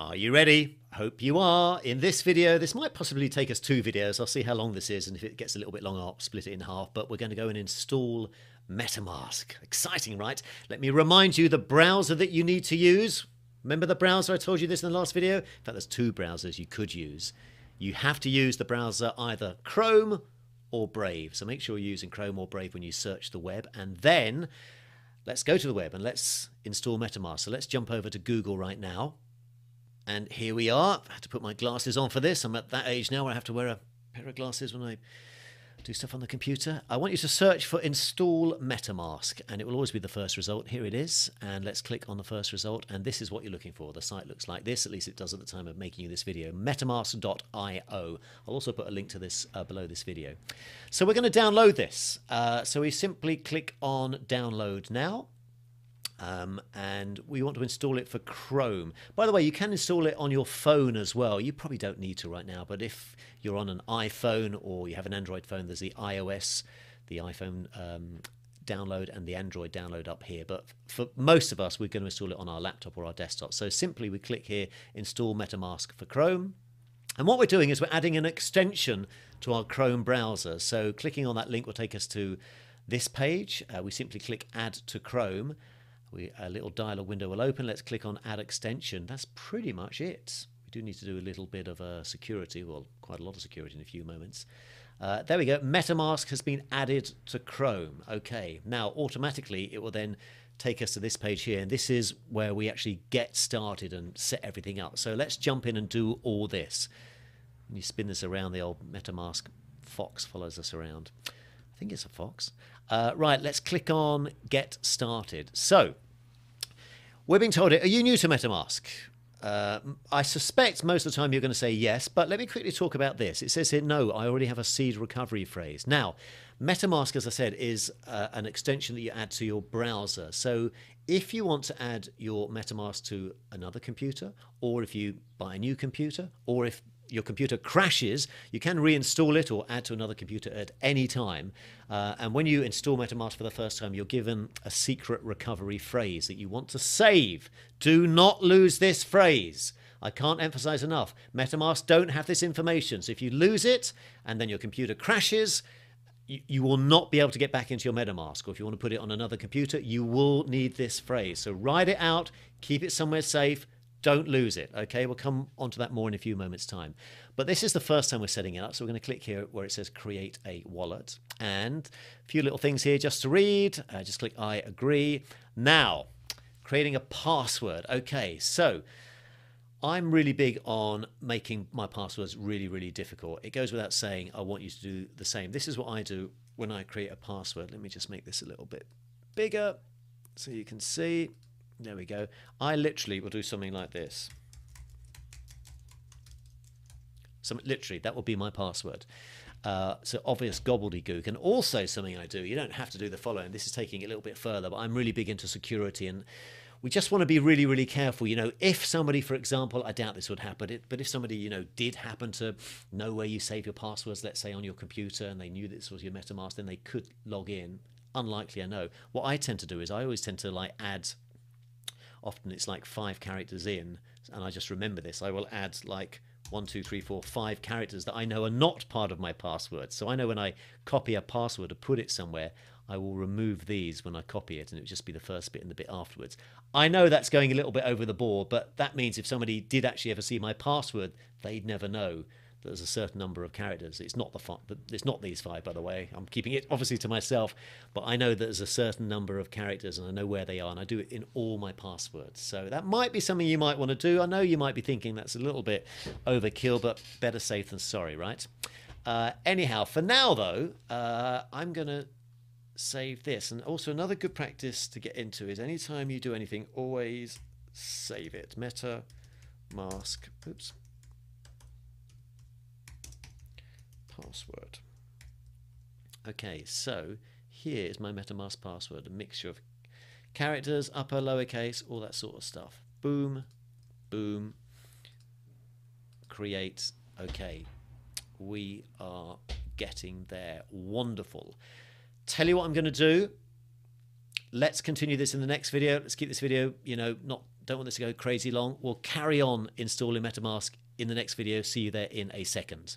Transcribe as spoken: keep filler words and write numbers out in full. Are you ready? I hope you are. In this video, this might possibly take us two videos. I'll see how long this is, and if it gets a little bit long, I'll split it in half. But we're going to go and install MetaMask. Exciting, right? Let me remind you the browser that you need to use. Remember the browser? I told you this in the last video. In fact, there's two browsers you could use. You have to use the browser either Chrome or Brave. So make sure you're using Chrome or Brave when you search the web. And then let's go to the web and let's install MetaMask. So let's jump over to Google right now. And here we are. I had to put my glasses on for this. I'm at that age now where I have to wear a pair of glasses when I do stuff on the computer. I want you to search for install MetaMask, and it will always be the first result. Here it is, and let's click on the first result, and this is what you're looking for. The site looks like this, at least it does at the time of making you this video, metamask dot i o. I'll also put a link to this uh, below this video. So we're going to download this. Uh, so we simply click on download now. Um, and we want to install it for Chrome. By the way, you can install it on your phone as well. You probably don't need to right now, but if you're on an iPhone or you have an Android phone, there's the iOS, the iPhone um, download and the Android download up here. But for most of us, we're going to install it on our laptop or our desktop. So simply we click here, install MetaMask for Chrome. And what we're doing is we're adding an extension to our Chrome browser. So clicking on that link will take us to this page. Uh, we simply click Add to Chrome. We, a little dialog window will open. Let's click on Add Extension. That's pretty much it. We do need to do a little bit of uh, security, well, quite a lot of security in a few moments. Uh, there we go. MetaMask has been added to Chrome. Okay. Now, automatically, it will then take us to this page here. And this is where we actually get started and set everything up. So let's jump in and do all this. When you spin this around, the old MetaMask fox follows us around. I think it's a fox. Uh, right, let's click on Get Started. So, we're being told, are you new to MetaMask? Uh, I suspect most of the time you're going to say yes, but let me quickly talk about this. It says here, no, I already have a seed recovery phrase. Now, MetaMask, as I said, is uh, an extension that you add to your browser. So, if you want to add your MetaMask to another computer, or if you buy a new computer, or if your computer crashes, you can reinstall it or add to another computer at any time. Uh, and when you install MetaMask for the first time, you're given a secret recovery phrase that you want to save. Do not lose this phrase. I can't emphasize enough. MetaMask don't have this information. So if you lose it and then your computer crashes, you, you will not be able to get back into your MetaMask. Or if you want to put it on another computer, you will need this phrase. So write it out, keep it somewhere safe. Don't lose it, okay? We'll come onto that more in a few moments' time. But this is the first time we're setting it up, so we're going to click here where it says Create a Wallet. And a few little things here just to read. Uh, just click I agree. Now, creating a password. Okay, so I'm really big on making my passwords really, really difficult. It goes without saying I want you to do the same. This is what I do when I create a password. Let me just make this a little bit bigger so you can see. There we go. I literally will do something like this. So literally, that will be my password. Uh, so obvious gobbledygook. And also something I do, you don't have to do the following. This is taking it a little bit further, but I'm really big into security. And we just want to be really, really careful. You know, if somebody, for example, I doubt this would happen, but if somebody, you know, did happen to know where you save your passwords, let's say on your computer, and they knew this was your MetaMask, then they could log in. Unlikely, I know. What I tend to do is I always tend to like add... Often it's like five characters in, and I just remember this. I will add like one, two, three, four, five characters that I know are not part of my password. So I know when I copy a password or put it somewhere, I will remove these when I copy it, and it would just be the first bit and the bit afterwards. I know that's going a little bit over the board, but that means if somebody did actually ever see my password, they'd never know that there's a certain number of characters. It's not the fi- it's not these five, by the way. I'm keeping it obviously to myself, but I know that there's a certain number of characters and I know where they are, and I do it in all my passwords. So that might be something you might want to do. I know you might be thinking that's a little bit overkill, but better safe than sorry, right? Uh, anyhow, for now though, uh, I'm going to save this. And also another good practice to get into is anytime you do anything, always save it. MetaMask, oops. Password. Okay, so here is my MetaMask password, a mixture of characters, upper, lowercase, all that sort of stuff. Boom, boom, create. Okay, we are getting there. Wonderful. Tell you what I'm going to do. Let's continue this in the next video. Let's keep this video, you know, not don't want this to go crazy long. We'll carry on installing MetaMask in the next video. See you there in a second.